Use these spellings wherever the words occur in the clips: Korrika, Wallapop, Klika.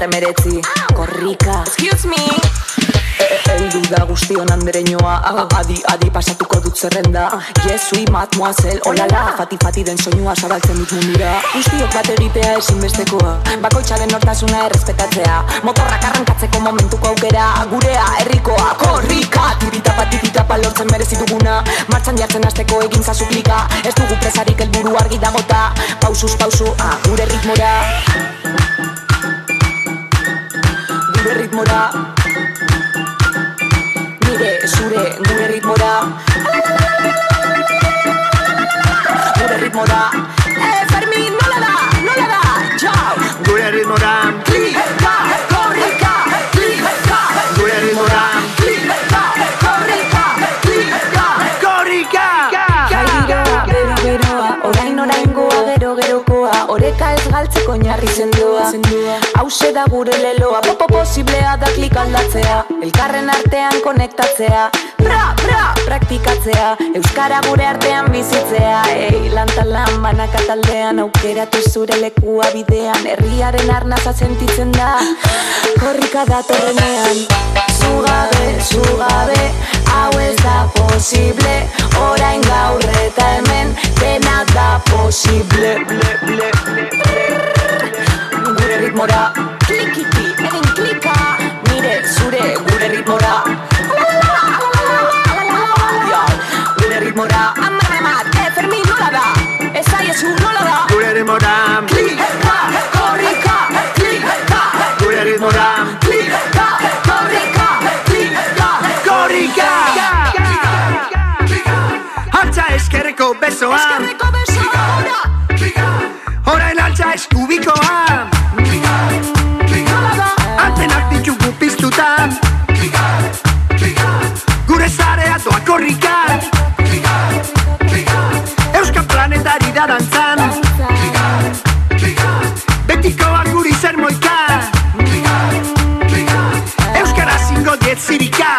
te merezi, Korrika. Excuse me. Eldu da guztion andereñoa, adi pasatuko dut zerrenda. Jesui matmoazel, olala, fati den soinua zabaltzen dut mundura. Guztiok bat eritea ezinbestekoa, bakoitzaren nortasuna errespetatzea, motorrak arrankatzeko momentuko aukera, gurea, herrikoa, Korrika. Tiritapa lortzen merezituguna, martxan jartzen hasteko egin zazuplika, ez dugu presarik helburu argi dagota, pausuz pausu, gure ritmora. Gure ritmora. Gure ritmora. Gure ritmora. Fermin, no la da. Ciao. Gure ritmora. Korrika, Korrika, Korrika. Gure ritmora. Korrika, Korrika, Korrika. Korrika. Korrika. Bero-beroa, orain-oraingoa, gero-gerokoa, oreka ez galtzeko oinarri sendoa. Hauxe da gure leloa, popo posiblea da klik aldatzea, elkarren artean konektatzea, pra praktikatzea, euskara gure artean bizitzea. Ei, lantalan banaka taldean, aukeratu zure lekua bidean, herriaren arnaza sentitzen da, Korrika datorrenean. Zugabe, hau ez da posible, orain gaur eta hemen, dena da posible. Gure ritmora. Klikiti, egin klika. Nire, zure, gure ritmora. Gure ritmora. Amarremat, Fermin, nola da. Esaiezu, nola da. Gure ritmora. Klika, Korrika, Klika. Gure ritmora. Klika, Korrika, Klika. Korrika. Altza eskerreko besoa. Klika. Horain altza eskubikoa. Gure zarea doa Korrika. Euskal planetari da dantzan. Betikoa guri zer moika. Euskara zingo diet zirika.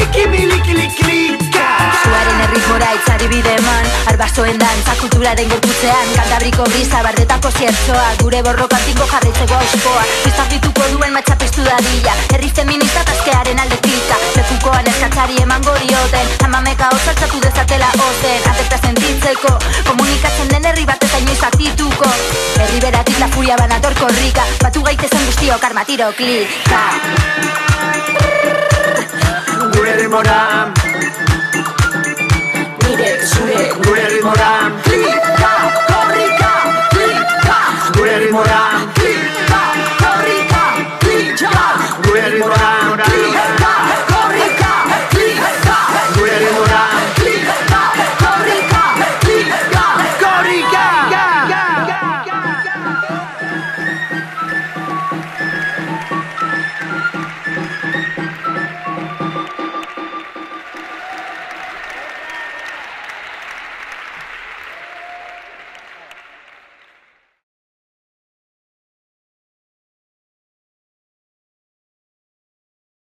Ikimilikiliklika. Zuaren herritmora itzari bide eman, arbasoen dantza kulturaren gorputzean, Kantabriko brisa, bardetako ziertzoa, gure borrokantingo jarritzeko auspoa, biztak dituko duen matxapistu dadila, herri feminista taskearen aldekilka, lekukoan eskatzari eman gorioten, amameka osaltzatu dezatela ozen, atekta sentitzeko, komunikatzen den herri bat eta inoiz atituko, herri beratik la furia banator Korrika, batu gaitezen guztiok armatiro klika. Gure demora.